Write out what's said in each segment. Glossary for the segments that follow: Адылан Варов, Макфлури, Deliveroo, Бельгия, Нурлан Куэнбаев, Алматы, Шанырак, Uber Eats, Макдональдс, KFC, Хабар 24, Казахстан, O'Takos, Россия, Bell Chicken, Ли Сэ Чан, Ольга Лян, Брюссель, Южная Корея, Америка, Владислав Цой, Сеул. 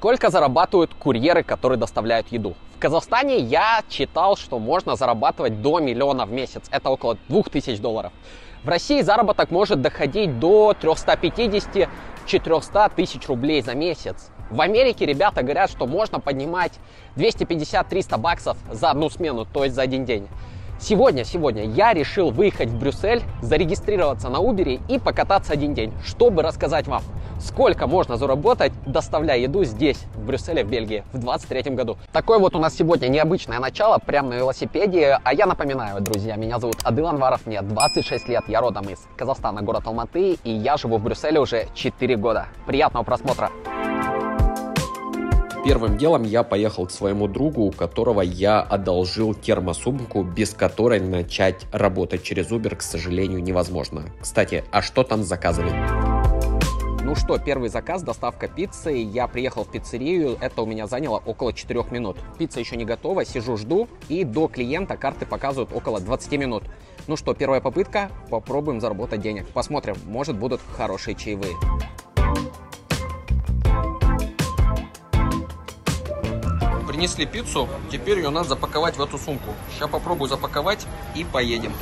Сколько зарабатывают курьеры, которые доставляют еду? В Казахстане я читал, что можно зарабатывать до миллиона в месяц. Это около 2000 долларов. В России заработок может доходить до 350-400 тысяч рублей за месяц. В Америке ребята говорят, что можно поднимать 250-300 баксов за одну смену, то есть за один день. Сегодня я решил выехать в Брюссель, зарегистрироваться на Uber и покататься один день, чтобы рассказать вам, сколько можно заработать, доставляя еду здесь, в Брюсселе, в Бельгии, в 2023 году. Такое вот у нас сегодня необычное начало, прямо на велосипеде. А я напоминаю, друзья, меня зовут Адылан Варов, мне 26 лет, я родом из Казахстана, город Алматы, и я живу в Брюсселе уже 4 года. Приятного просмотра! Первым делом я поехал к своему другу, у которого я одолжил термосумку, без которой начать работать через Uber, к сожалению, невозможно. Кстати, а что там заказывали? Ну что, первый заказ, доставка пиццы. Я приехал в пиццерию, это у меня заняло около 4 минут. Пицца еще не готова, сижу, жду, и до клиента карты показывают около 20 минут. Ну что, первая попытка, попробуем заработать денег. Посмотрим, может, будут хорошие чаевые. Принесли пиццу, теперь ее надо запаковать в эту сумку. Сейчас попробую запаковать и поедем.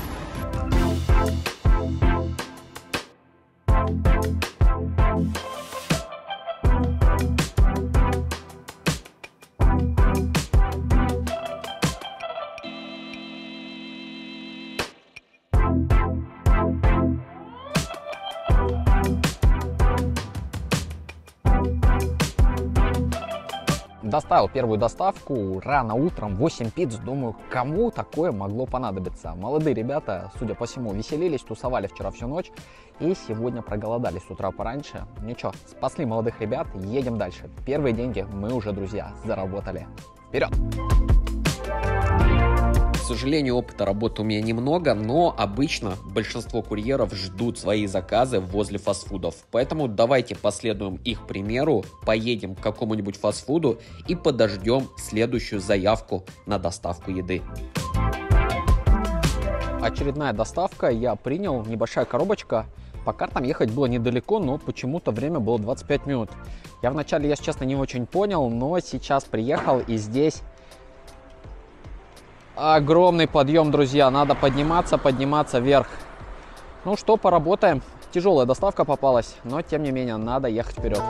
Доставил первую доставку рано утром, 8 пиц, думаю, кому такое могло понадобиться. Молодые ребята, судя по всему, веселились, тусовали вчера всю ночь и сегодня проголодались с утра пораньше. Ничего, спасли молодых ребят, едем дальше. Первые деньги мы уже, друзья, заработали. Вперед! К сожалению, опыта работы у меня немного, но обычно большинство курьеров ждут свои заказы возле фастфудов. Поэтому давайте последуем их примеру, поедем к какому-нибудь фастфуду и подождем следующую заявку на доставку еды. Очередная доставка, я принял, небольшая коробочка. По картам ехать было недалеко, но почему-то время было 25 минут. Я вначале, если честно, не очень понял, но сейчас приехал и здесь... Огромный подъем, друзья, надо подниматься вверх. Ну что, поработаем. Тяжелая доставка попалась, но тем не менее надо ехать вперед.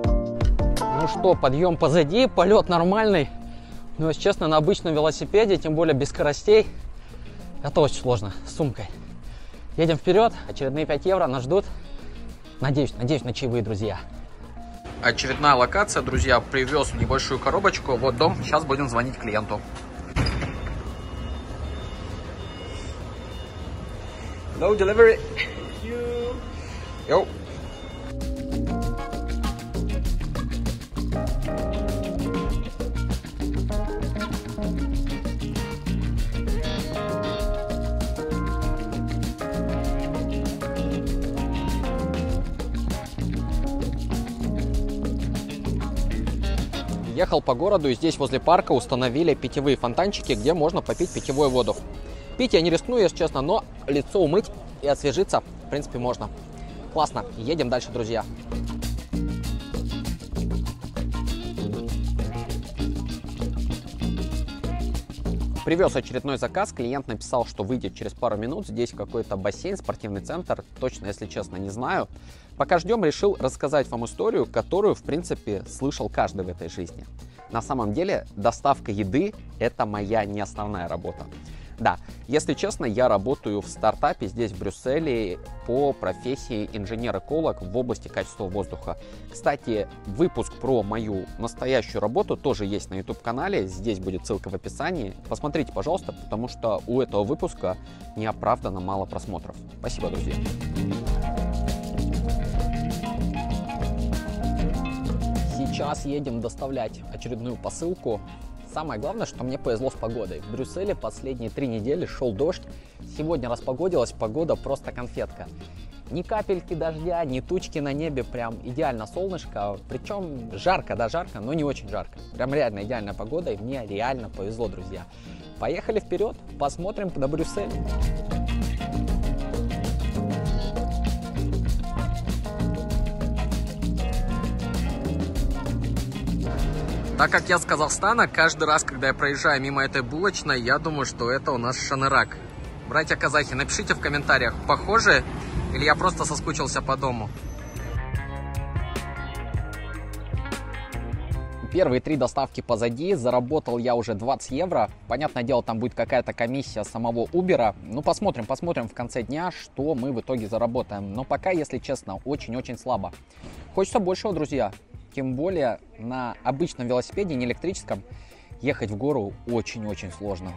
Ну что, подъем позади, полет нормальный. Но, если честно, на обычном велосипеде, тем более без скоростей, это очень сложно с сумкой. Едем вперед, очередные 5 евро нас ждут. Надеюсь на чаевые, друзья. Очередная локация, друзья, привез небольшую коробочку. Вот дом, сейчас будем звонить клиенту. Hello, delivery. Thank you. Yo. Ехал по городу, и здесь возле парка установили питьевые фонтанчики, где можно попить питьевую воду. Пить я не рискну, если честно, но лицо умыть и освежиться, в принципе, можно. Классно, едем дальше, друзья. Привез очередной заказ, клиент написал, что выйдет через пару минут. Здесь какой-то бассейн, спортивный центр, точно, если честно, не знаю. Пока ждем, решил рассказать вам историю, которую, в принципе, слышал каждый в этой жизни. На самом деле, доставка еды – это моя не основная работа. Да, если честно, я работаю в стартапе здесь, в Брюсселе, по профессии инженер-эколог в области качества воздуха. Кстати, выпуск про мою настоящую работу тоже есть на YouTube-канале, здесь будет ссылка в описании. Посмотрите, пожалуйста, потому что у этого выпуска неоправданно мало просмотров. Спасибо, друзья. Сейчас едем доставлять очередную посылку. Самое главное, что мне повезло с погодой. В Брюсселе последние 3 недели шел дождь. Сегодня распогодилась, погода просто конфетка. Ни капельки дождя, ни тучки на небе, прям идеально солнышко. Причем жарко, да, жарко, но не очень жарко. Прям реально идеальная погода, и мне реально повезло, друзья. Поехали вперед, посмотрим на Брюссель. Так как я с Казахстана, каждый раз, когда я проезжаю мимо этой булочной, я думаю, что это у нас Шанырак. Братья казахи, напишите в комментариях, похоже или я просто соскучился по дому. Первые три доставки позади, заработал я уже 20 евро. Понятное дело, там будет какая-то комиссия самого Uber. Ну, посмотрим в конце дня, что мы в итоге заработаем. Но пока, если честно, очень-очень слабо. Хочется большего, друзья. Тем более на обычном велосипеде, не электрическом, ехать в гору очень-очень сложно.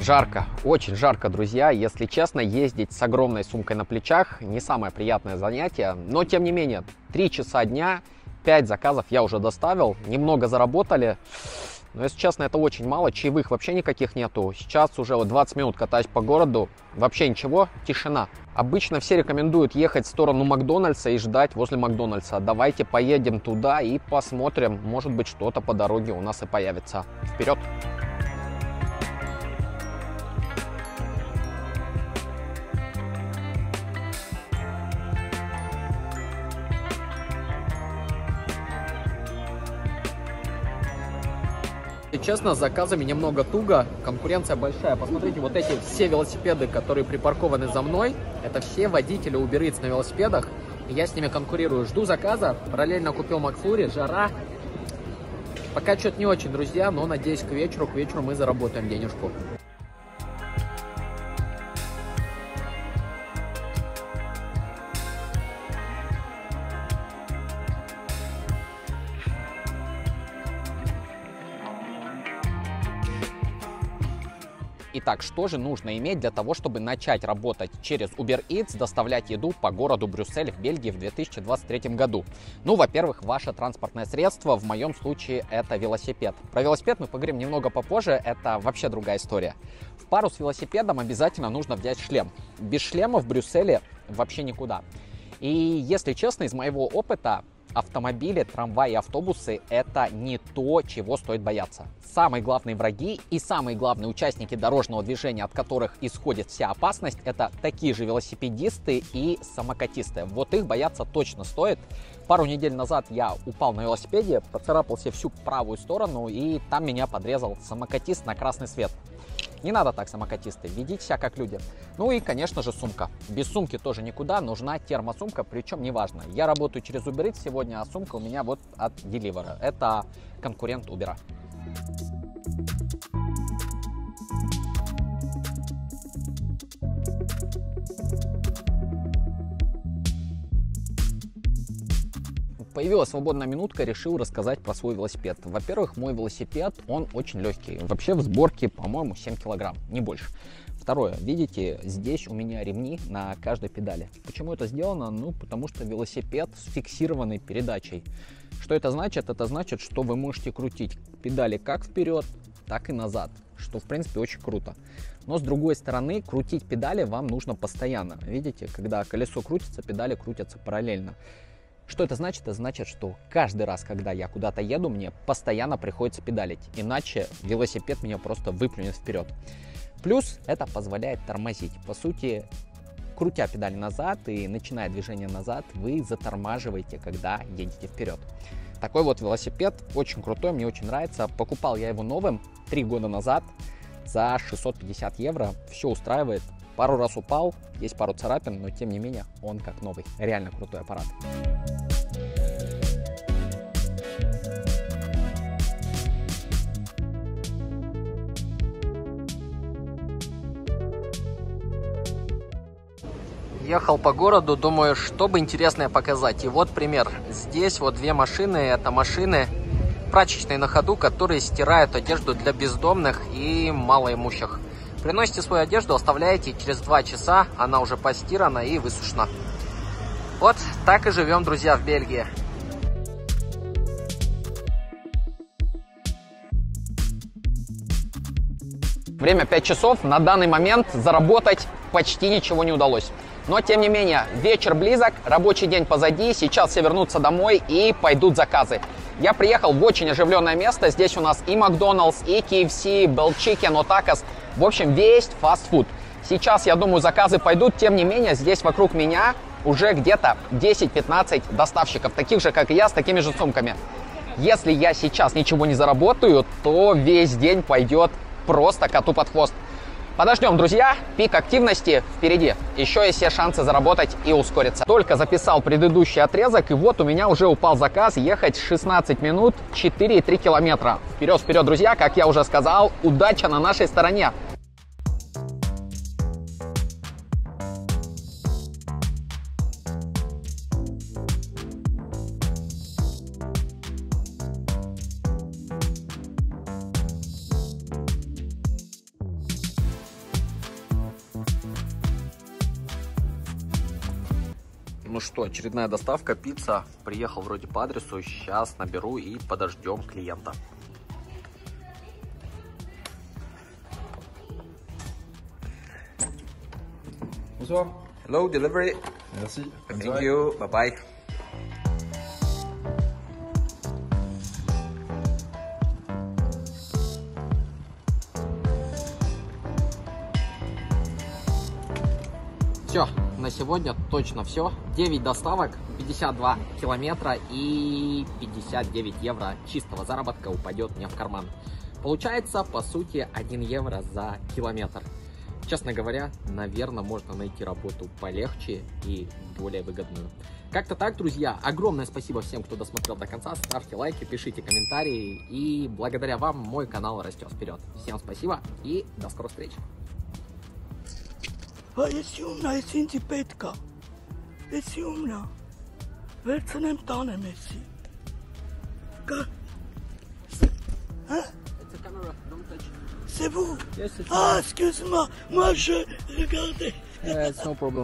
Жарко, очень жарко, друзья. Если честно, ездить с огромной сумкой на плечах не самое приятное занятие. Но, тем не менее, 3 часа дня, 5 заказов я уже доставил. Немного заработали. Но, если честно, это очень мало. Чаевых вообще никаких нету. Сейчас уже 20 минут катаюсь по городу. Вообще ничего, тишина. Обычно все рекомендуют ехать в сторону Макдональдса и ждать возле Макдональдса. Давайте поедем туда и посмотрим. Может быть, что-то по дороге у нас и появится. Вперед! Честно, с заказами немного туго, конкуренция большая. Посмотрите, вот эти все велосипеды, которые припаркованы за мной, это все водители Uber Eats на велосипедах. И я с ними конкурирую. Жду заказа, параллельно купил Макфлури, жара. Пока что-то не очень, друзья, но надеюсь, к вечеру мы заработаем денежку. Итак, что же нужно иметь для того, чтобы начать работать через Uber Eats, доставлять еду по городу Брюссель в Бельгии в 2023 году? Ну, во-первых, ваше транспортное средство, в моем случае это велосипед. Про велосипед мы поговорим немного попозже, это вообще другая история. В пару с велосипедом обязательно нужно взять шлем. Без шлема в Брюсселе вообще никуда. И, если честно, из моего опыта, автомобили, трамваи, автобусы – это не то, чего стоит бояться. Самые главные враги и самые главные участники дорожного движения, от которых исходит вся опасность, это такие же велосипедисты и самокатисты. Вот их бояться точно стоит. Пару недель назад я упал на велосипеде, поцарапался всю правую сторону, и там меня подрезал самокатист на красный свет. Не надо так, самокатисты, ведите себя как люди. Ну и, конечно же, сумка. Без сумки тоже никуда, нужна термосумка, причем неважно. Я работаю через Uber Eats сегодня, а сумка у меня вот от Deliveroo. Это конкурент Uber. Появилась свободная минутка, решил рассказать про свой велосипед. Во-первых, мой велосипед, он очень легкий. Вообще в сборке, по-моему, 7 килограмм, не больше. Второе, видите, здесь у меня ремни на каждой педали. Почему это сделано? Ну, потому что велосипед с фиксированной передачей. Что это значит? Это значит, что вы можете крутить педали как вперед, так и назад, что, в принципе, очень круто. Но, с другой стороны, крутить педали вам нужно постоянно. Видите, когда колесо крутится, педали крутятся параллельно. Что это значит? Это значит, что каждый раз, когда я куда-то еду, мне постоянно приходится педалить, иначе велосипед меня просто выплюнет вперед. Плюс это позволяет тормозить. По сути, крутя педаль назад и начиная движение назад, вы затормаживаете, когда едете вперед. Такой вот велосипед, очень крутой, мне очень нравится. Покупал я его новым 3 года назад за 650 евро, все устраивает. Пару раз упал, есть пару царапин, но тем не менее он как новый. Реально крутой аппарат. Ехал по городу, думаю, что бы интересное показать. И вот пример. Здесь вот две машины, это машины прачечные на ходу, которые стирают одежду для бездомных и малоимущих. Приносите свою одежду, оставляете, через 2 часа она уже постирана и высушена. Вот так и живем, друзья, в Бельгии. Время 5 часов. На данный момент заработать почти ничего не удалось. Но, тем не менее, вечер близок, рабочий день позади. Сейчас все вернутся домой и пойдут заказы. Я приехал в очень оживленное место. Здесь у нас и Макдональдс, и KFC, Bell Chicken, O'Takos. В общем, весь фастфуд. Сейчас, я думаю, заказы пойдут. Тем не менее, здесь вокруг меня уже где-то 10-15 доставщиков. Таких же, как и я, с такими же сумками. Если я сейчас ничего не заработаю, то весь день пойдет просто коту под хвост. Подождем, друзья, пик активности впереди. Еще есть все шансы заработать и ускориться. Только записал предыдущий отрезок, и вот у меня уже упал заказ. Ехать 16 минут, 4,3 километра. Вперед, друзья, как я уже сказал, удача на нашей стороне. Ну что, очередная доставка, пицца. Приехал вроде по адресу, сейчас наберу и подождем клиента. Bonsoir. Hello, delivery. Merci. Thank you. Bye-bye. Все. На сегодня точно все. 9 доставок, 52 километра и 59 евро чистого заработка упадет мне в карман. Получается, по сути, 1 евро за километр. Честно говоря, наверное, можно найти работу полегче и более выгодную. Как-то так, друзья. Огромное спасибо всем, кто досмотрел до конца. Ставьте лайки, пишите комментарии. И благодаря вам мой канал растет вперед. Всем спасибо и до скорых встреч. Есюмна, есинти петка. Есюмна. Верценем танем еси. Это камера, don't touch. C'est vous. Yes, it's fine. Ah, excuse-moi, moi je regardais. It's no problem.